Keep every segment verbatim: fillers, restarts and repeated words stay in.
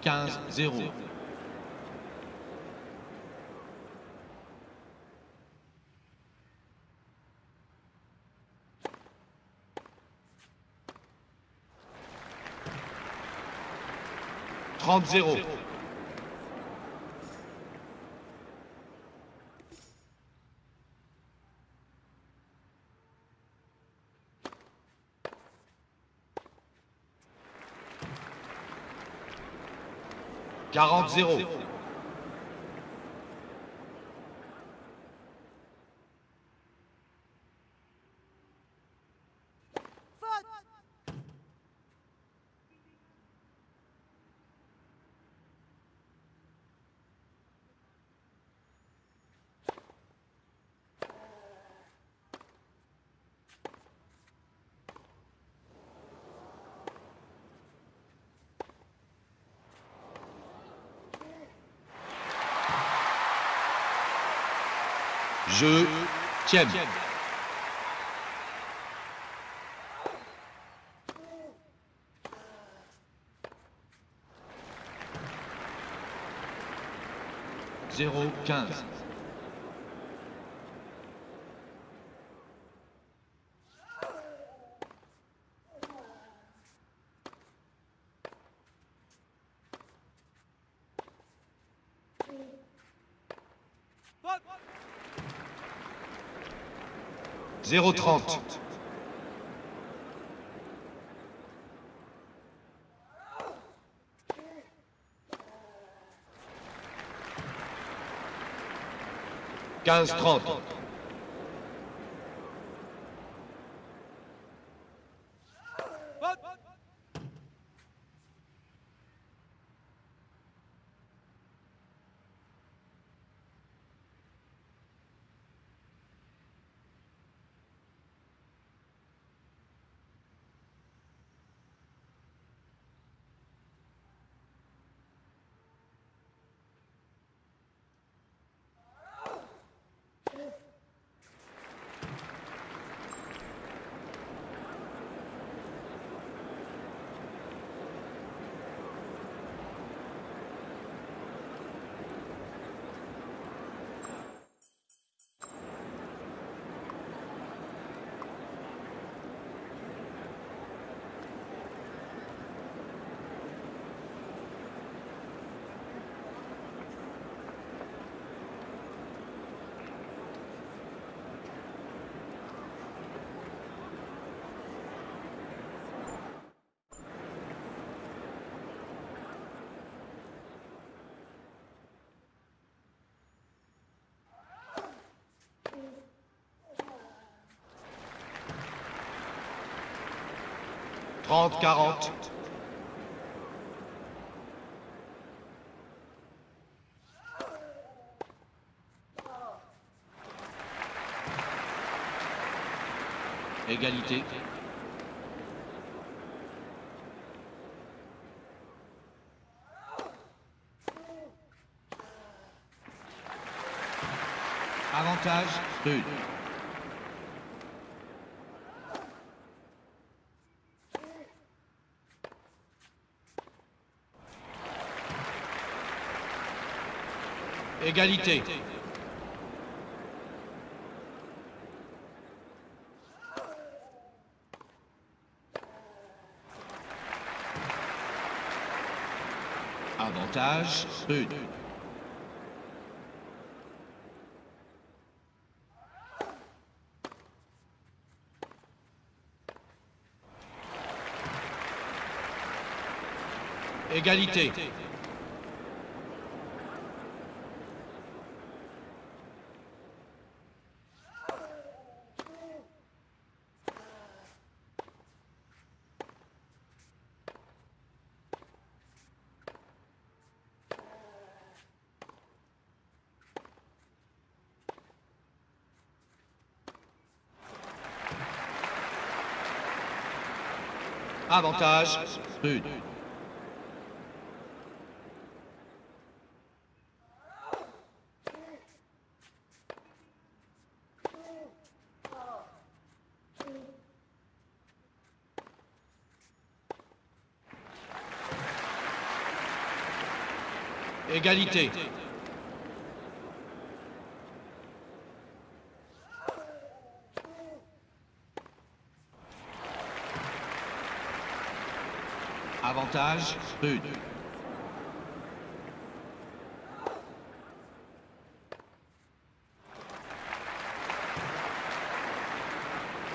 quinze zéro. trente zéro. quarante zéro. Jeu Thiem. zéro quinze. zéro trente. quinze trente. trente quarante. Égalité. Avantage Ruud. Égalité. Avantage Ruud. Égalité. Avantage Ruud. Égalité. Avantage, Ruud.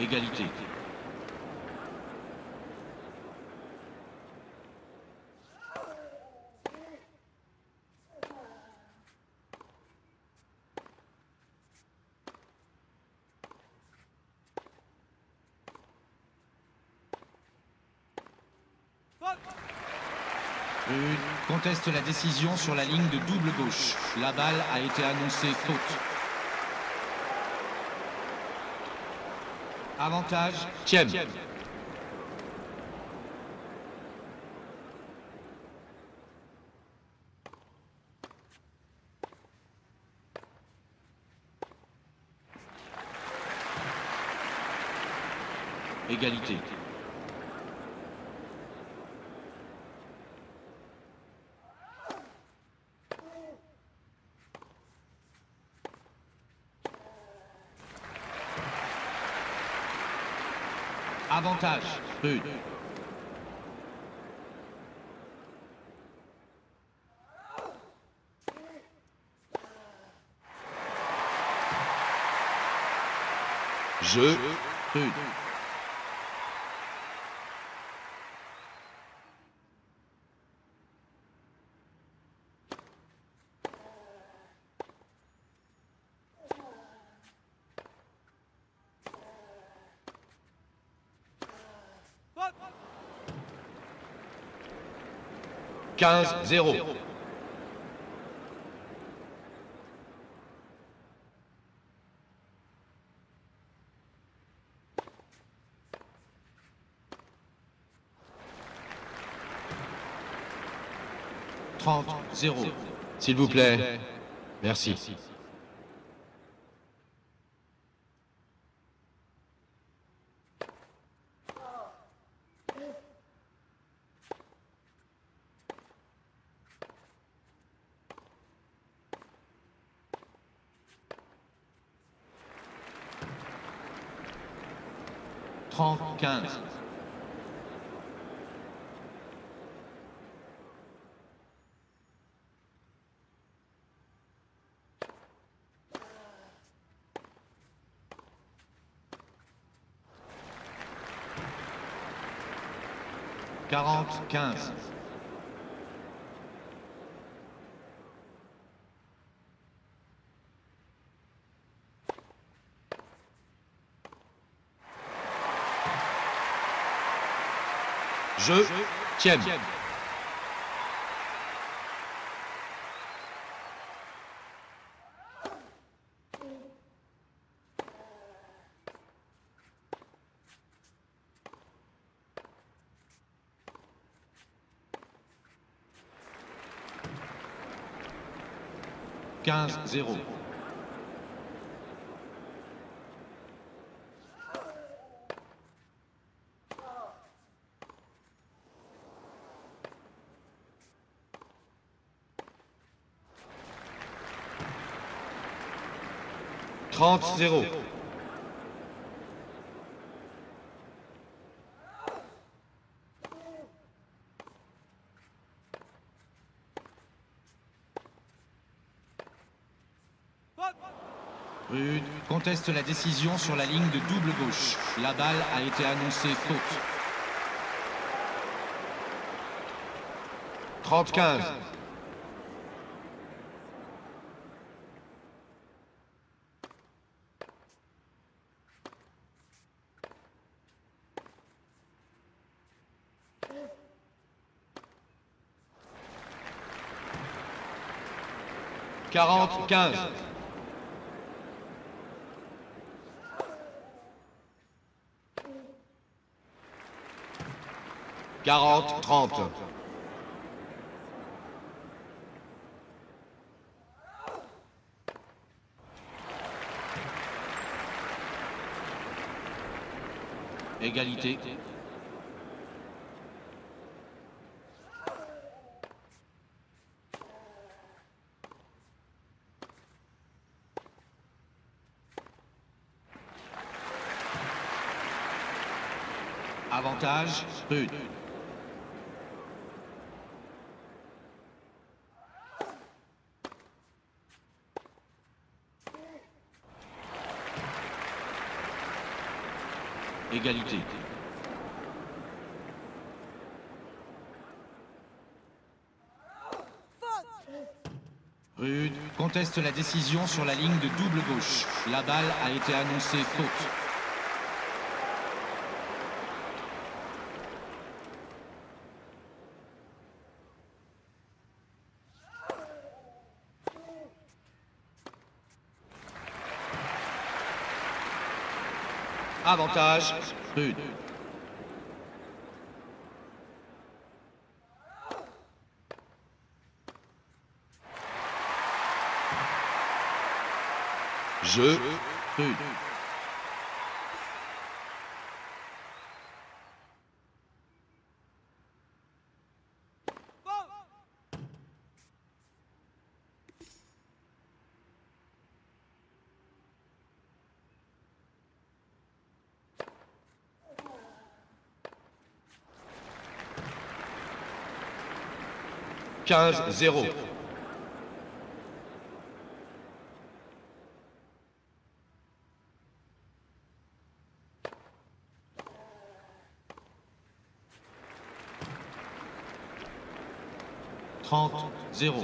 Égalité. Ruud conteste la décision sur la ligne de double gauche. La balle a été annoncée faute. Avantage, Thiem. Égalité. Avantage, Ruud. Jeu, Ruud. quinze zéro. trente zéro. S'il vous plaît. Merci. Merci. trente quinze. quarante quinze. Jeu, Thiem. quinze zéro. trente zéro. Ruud conteste la décision sur la ligne de double gauche. La balle a été annoncée faute. trente quinze. quarante quinze. quarante trente. Égalité. Avantage, Ruud. Égalité. Ruud conteste la décision sur la ligne de double gauche. La balle a été annoncée faute. Avantage, Ruud. Jeu, Ruud. quinze zéro. trente zéro.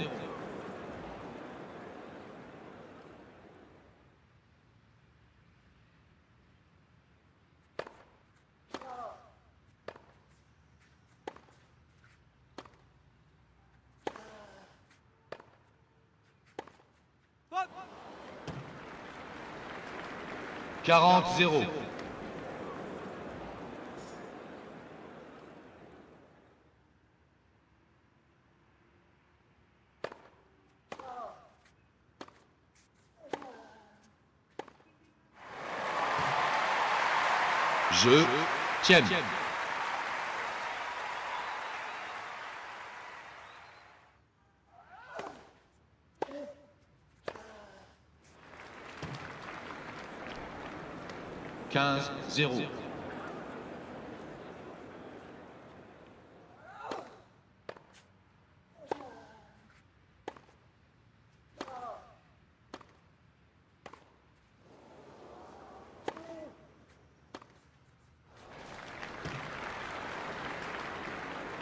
quarante zéro. Jeu, Thiem. quinze zéro.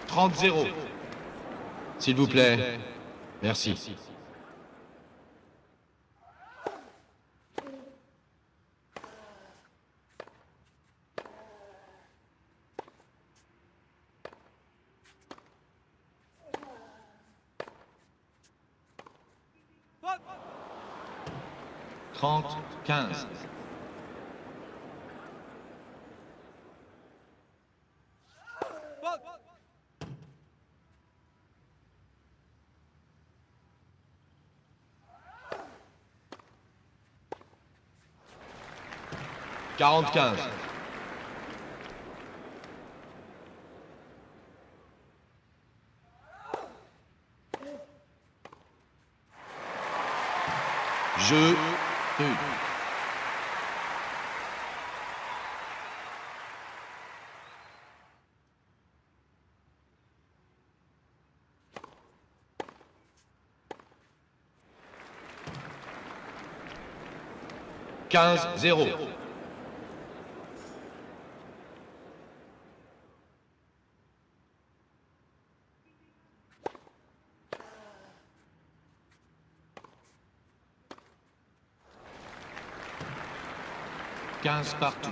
trente zéro. S'il vous plaît. Merci. trente quinze. quarante quinze. Jeu. quinze zéro. quinze partout.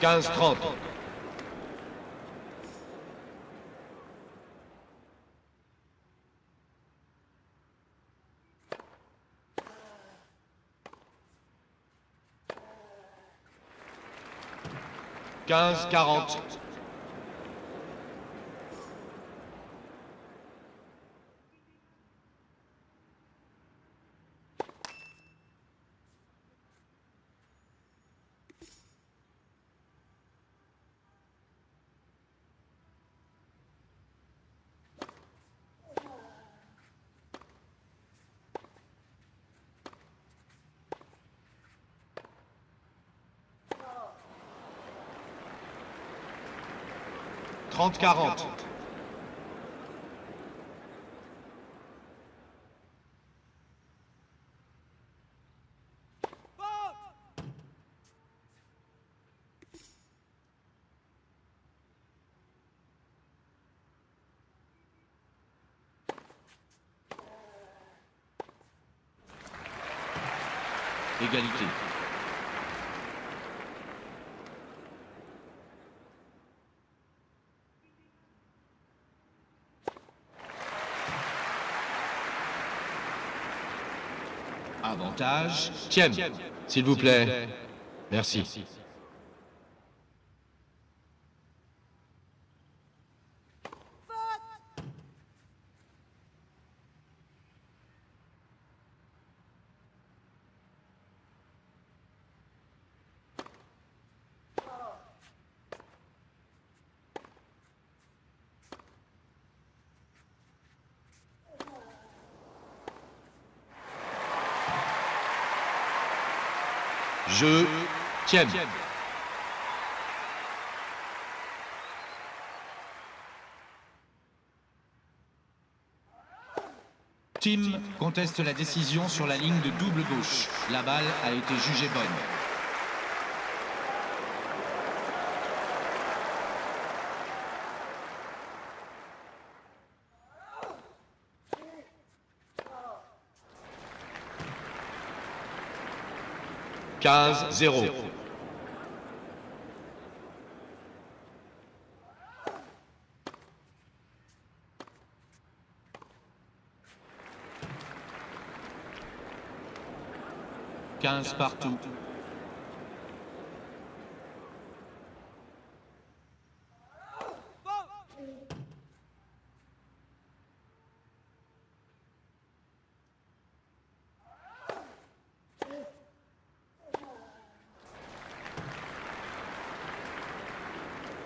quinze trente. quinze quarante. trente quarante. Égalité. Avantage. Thiem, s'il vous plaît. Merci. Merci. Je Thiem. Thiem conteste la décision sur la ligne de double gauche. La balle a été jugée bonne. quinze zéro. quinze partout.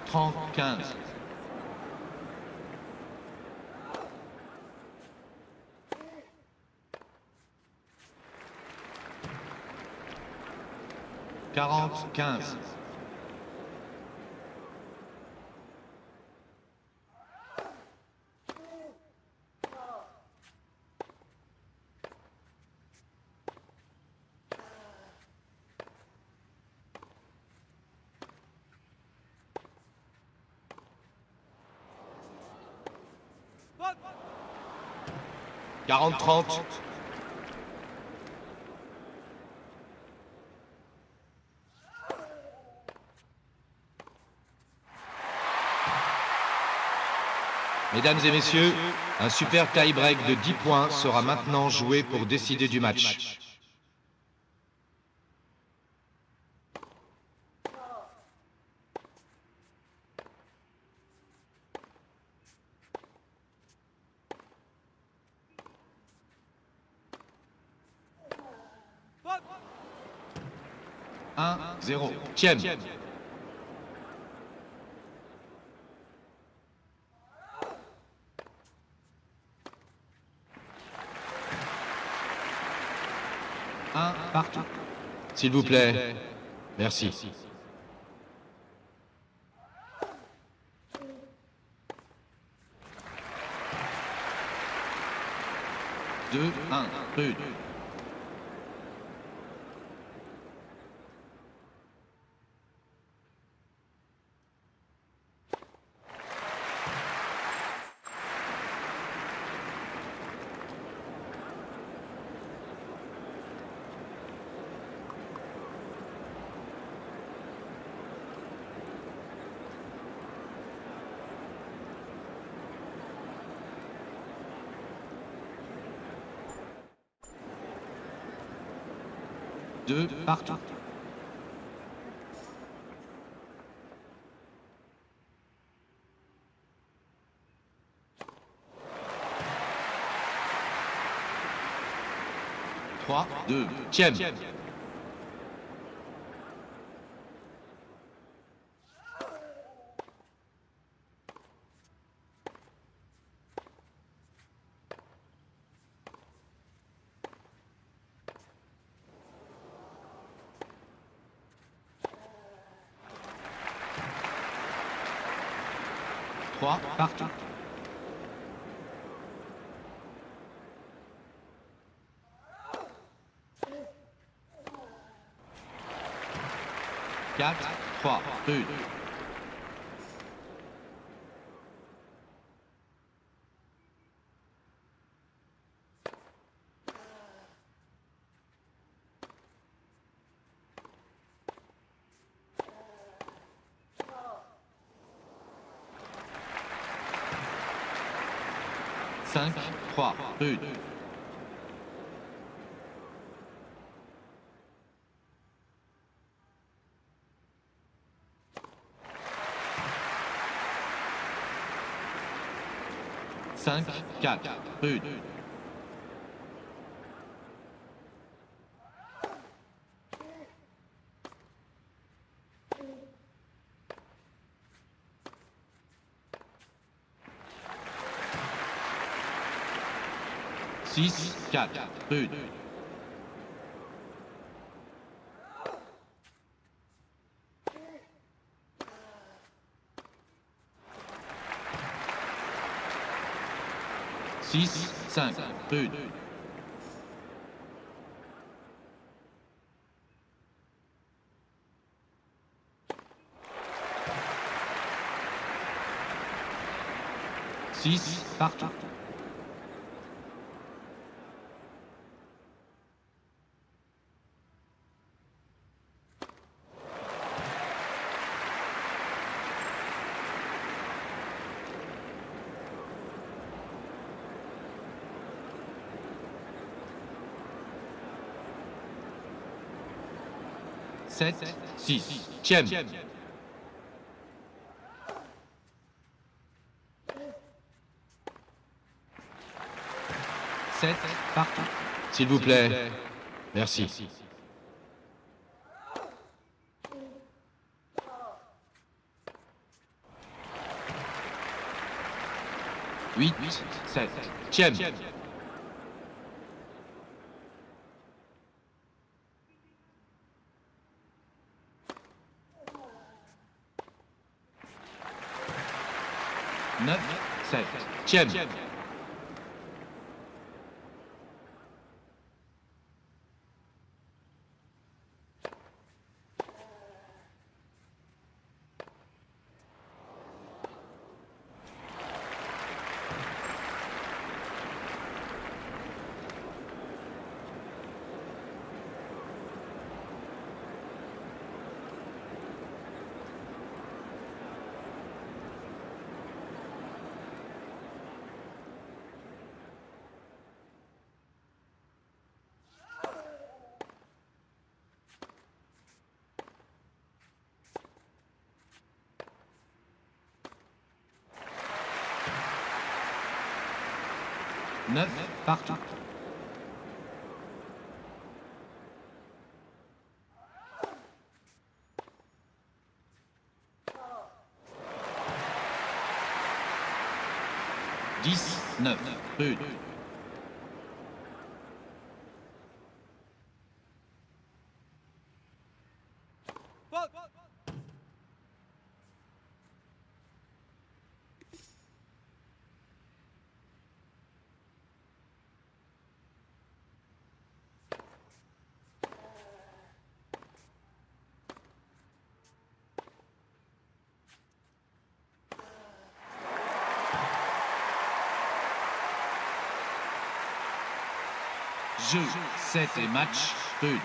trente quinze. quarante quinze. quarante trente. Mesdames et messieurs, un super tie-break de dix points sera maintenant joué pour décider du match. un zéro. Thiem. un partout. S'il vous plaît. Merci. deux un. Ruud. deux partout. trois deux. Thiem. trois partout. quatre, trois, deux. cinq, trois, deux. cinq, quatre, deux. six, quatre, deux. six, cinq, deux. six, partout. sept, six, Thiem. sept, partout. S'il vous plaît. Merci. Merci. huit, sept, Thiem. neuf, sept, Thiem. neuf, partout. dix, neuf, deux. Jeu, sept et match deux.